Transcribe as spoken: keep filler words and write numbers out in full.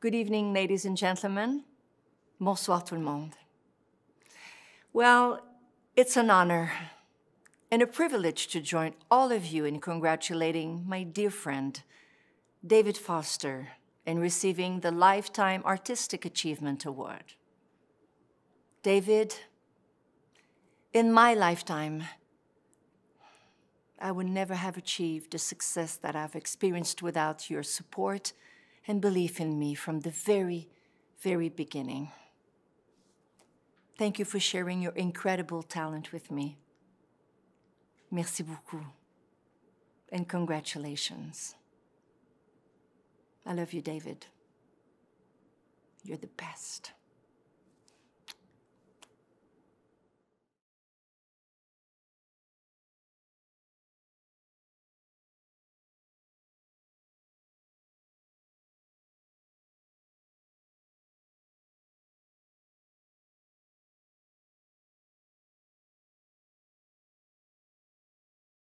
Good evening, ladies and gentlemen. Bonsoir tout le monde. Well, it's an honor and a privilege to join all of you in congratulating my dear friend, David Foster, in receiving the Lifetime Artistic Achievement Award. David, in my lifetime, I would never have achieved the success that I've experienced without your support and belief in me from the very, very beginning. Thank you for sharing your incredible talent with me. Merci beaucoup, and congratulations. I love you, David. You're the best.